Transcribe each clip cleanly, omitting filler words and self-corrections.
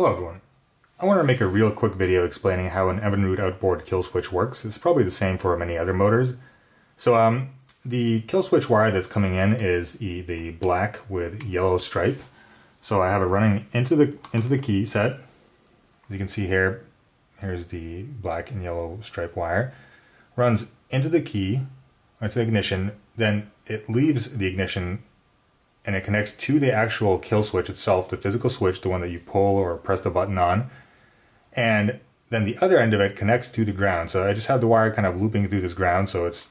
Hello everyone. I wanted to make a real quick video explaining how an Evinrude outboard kill switch works. It's probably the same for many other motors. So the kill switch wire that's coming in is the black with yellow stripe. So I have it running into the key set. As you can see here, here's the black and yellow stripe wire. Runs into the key, into the ignition, then it leaves the ignition and it connects to the actual kill switch itself, the physical switch, the one that you pull or press the button on. And then the other end of it connects to the ground. So I just have the wire kind of looping through this ground, so it's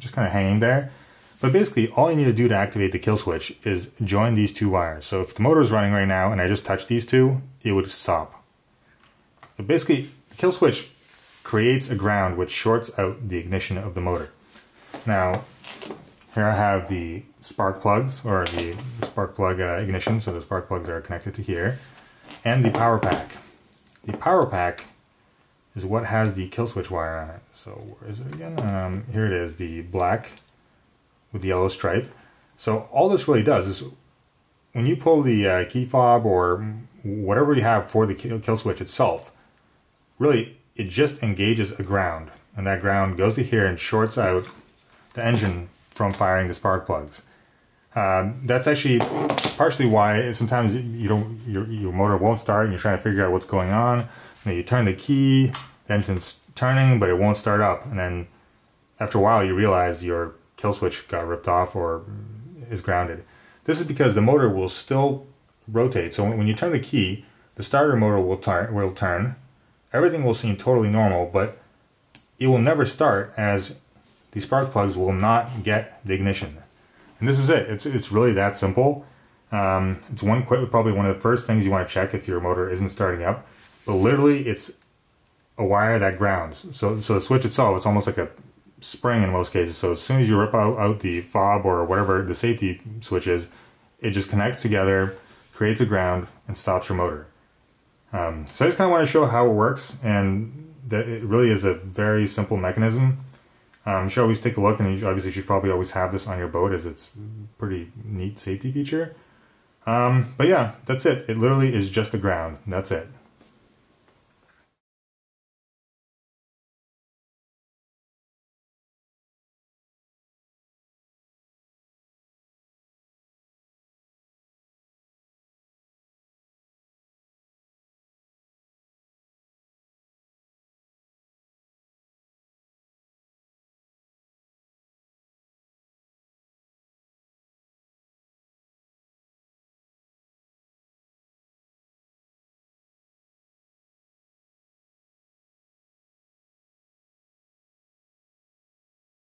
just kind of hanging there. But basically, all you need to do to activate the kill switch is join these two wires. So if the motor is running right now and I just touch these two, it would stop. But basically, the kill switch creates a ground which shorts out the ignition of the motor. Now, here I have the spark plugs, or the spark plug ignition, so the spark plugs are connected to here, and the power pack. The power pack is what has the kill switch wire on it. So where is it again? Here it is, the black with the yellow stripe. So all this really does is, when you pull the key fob or whatever you have for the kill switch itself, really it just engages a ground, and that ground goes to here and shorts out the engine from firing the spark plugs. That's actually partially why sometimes your motor won't start and you're trying to figure out what's going on. And then you turn the key, the engine's turning, but it won't start up. And then after a while you realize your kill switch got ripped off or is grounded. This is because the motor will still rotate. So when you turn the key, the starter motor will turn. Everything will seem totally normal, but it will never start as the spark plugs will not get the ignition. And this is it. It's really that simple. It's probably one of the first things you want to check if your motor isn't starting up. But literally, it's a wire that grounds. So the switch itself, it's almost like a spring in most cases. So as soon as you rip out the fob or whatever the safety switch is, it just connects together, creates a ground, and stops your motor. So I just kind of want to show how it works, and that it really is a very simple mechanism. You should always take a look, and you obviously should probably always have this on your boat, as it's a pretty neat safety feature. But yeah, that's it. It literally is just the ground. That's it.